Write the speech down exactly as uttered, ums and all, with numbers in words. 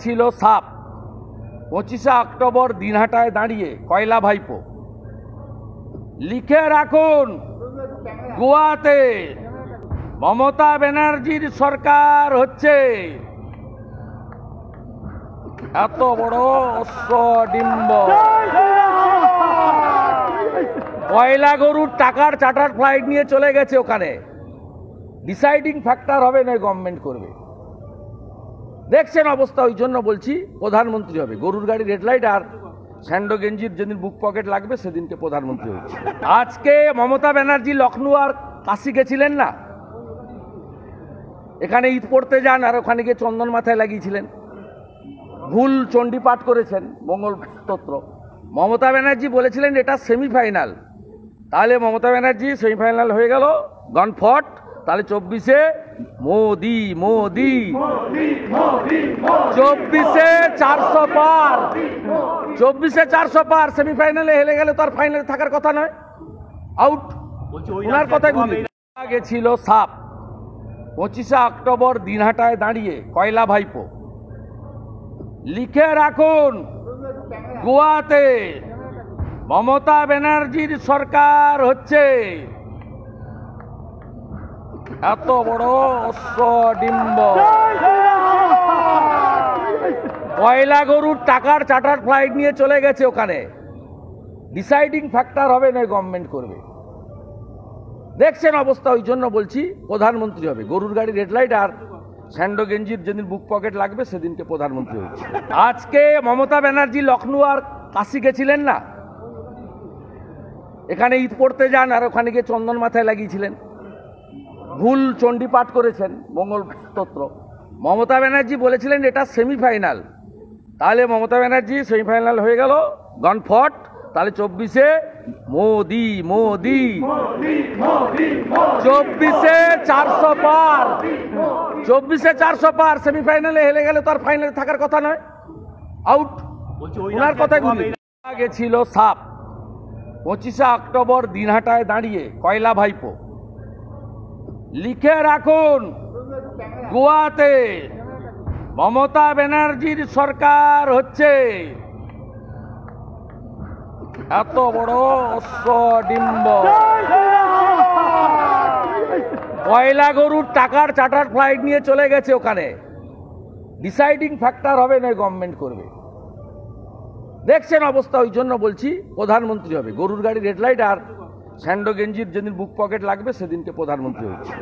छिलो shop पचिशे October दिनहाटाय दाड़िये कयला भाईपो लिखे राखुन गोवाते ममता बनर्जीर सरकार होच्छे एत बड़ अश्वडिम्ब कयला गरुर टाकार चार्टार फ्लाइट निये चले गेछे ओखाने डिसाइडिंग फैक्टर होबे ना गवर्नमेंट करबे देखें अवस्था ओई जोन्नो बोलछि प्रधानमंत्री होबे गरुर गाड़ी रेडलाइट और सैंडो गेंजिर जेदिन बुक पकेट लागबे सेदिन के प्रधानमंत्री होबे। आज के ममता बनर्जी लखनऊ और काशी गेछिलेन ना एखाने ईद पड़ते जान और ओखाने गিয়ে चंदन माथाय लागिয়েছিলেন भूल चंडीपाठ करेছেন मंगल स्तोत्र ममता बनर्जी बोलेছিলেন এটা सेमिफाइनल ताहले ममता बनर्जी सेमिफाइनल हो गल गनफट ताहले चौबीसे मोदी मोदी चौबीसे चार सौ पार चौबीसे चार सौ पार सेमिफाइनले हेले गेले तो फाइनले थाकार कथा नয় आउट उनार कथाय भूल गेছিল সাপ पचिशे अक्टोबर दिनहाटाय दाड़िये कयला भाईपो लिखे राखुन गोवाते ममता बनर्जीर सरकार होच्छे एत बड़ अश्वडिम्ब कयला गरुर टाकार चार्टार फ्लाइट निये चले गेछे ओखाने डिसाइडिंग फैक्टर होबे ना गवर्नमेंट करबे देखें अवस्था ओई जोन्नो बोलछि प्रधानमंत्री होबे गरुर गाड़ी रेडलाइट और सैंडो गेंजिर जेदिन बुक पकेट लागबे सेदिन के प्रधानमंत्री होबे। आज के ममता बनर्जी लखनऊ और काशी गेछिलेन ना एखाने ईद पड़ते जान और ओखाने गিয়ে चंदन माथाय लागिয়েছিলেন भूल चंडीपाठ करेছেন मंगल स्तोत्र ममता बनर्जी बोलेছিলেন এটা सेमिफाइनल ताहले ममता बनर्जी सेमिफाइनल हो गल गनफट ताहले चौबीसे मोदी मोदी चौबीसे चार सौ पार चौबीसे चार सौ पार सेमिफाइनले हेले गेले तो और फाइनले थाकार कथा नয় आउट उनार कथाय भूल गेছিল সাপ पचिशे अक्टोबर दिनहाटाय दाड़िये कयला भाईपो लिखे राखुन गोवाते ममता बनर्जीर सरकार होच्छे एत बड़ अश्वडिम्ब कयला गरुर टाकार चार्टार फ्लाइट निये चले गेछे ओखाने डिसाइडिंग फैक्टर होबे ना गवर्नमेंट करबे देखें अवस्था ओई जोन्नो बोलछि प्रधानमंत्री होबे गरुर गाड़ी रेडलाइट और सैंडो गेंजिर जेदिन बुक पकेट लागबे सेदिन के प्रधानमंत्री होबे।